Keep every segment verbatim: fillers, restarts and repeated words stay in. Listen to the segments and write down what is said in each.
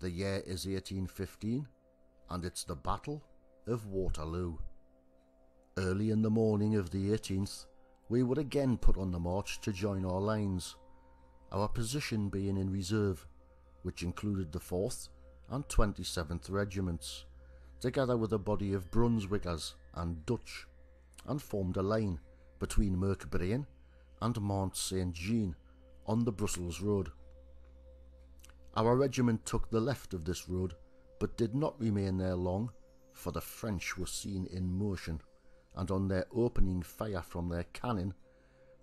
The year is eighteen fifteen, and it's the Battle of Waterloo. Early in the morning of the eighteenth, we were again put on the march to join our lines, our position being in reserve, which included the fourth and twenty-seventh regiments, together with a body of Brunswickers and Dutch, and formed a line between Merkbrain and Mont Saint Jean on the Brussels road. Our regiment took the left of this road, but did not remain there long, for the French were seen in motion, and on their opening fire from their cannon,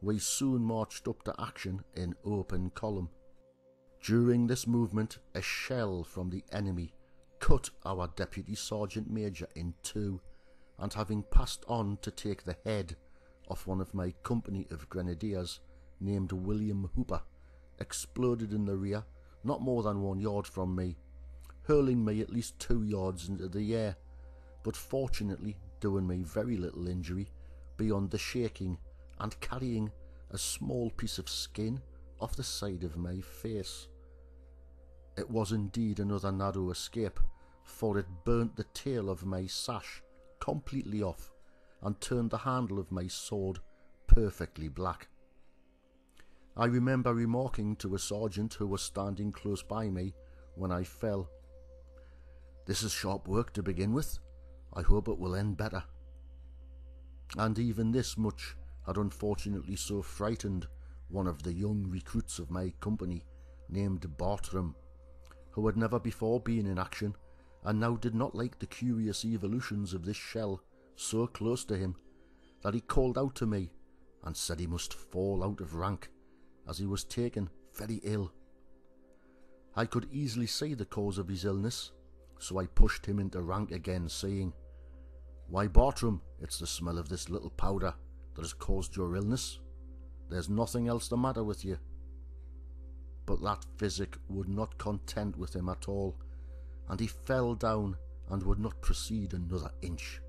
we soon marched up to action in open column. During this movement, a shell from the enemy cut our deputy sergeant major in two, and having passed on to take the head of one of my company of grenadiers, named William Hooper, exploded in the rear not more than one yard from me, hurling me at least two yards into the air, but fortunately doing me very little injury beyond the shaking and carrying a small piece of skin off the side of my face. It was indeed another narrow escape, for it burnt the tail of my sash completely off and turned the handle of my sword perfectly black. I remember remarking to a sergeant who was standing close by me when I fell, "This is sharp work to begin with. I hope it will end better." And even this much had unfortunately so frightened one of the young recruits of my company, named Bartram, who had never before been in action, and now did not like the curious evolutions of this shell so close to him, that he called out to me and said he must fall out of rank, as he was taken very ill. I could easily see the cause of his illness, so I pushed him into rank again, saying, "Why, Bartram, it's the smell of this little powder that has caused your illness. There's nothing else the matter with you." But that physic would not content with him at all, and he fell down and would not proceed another inch.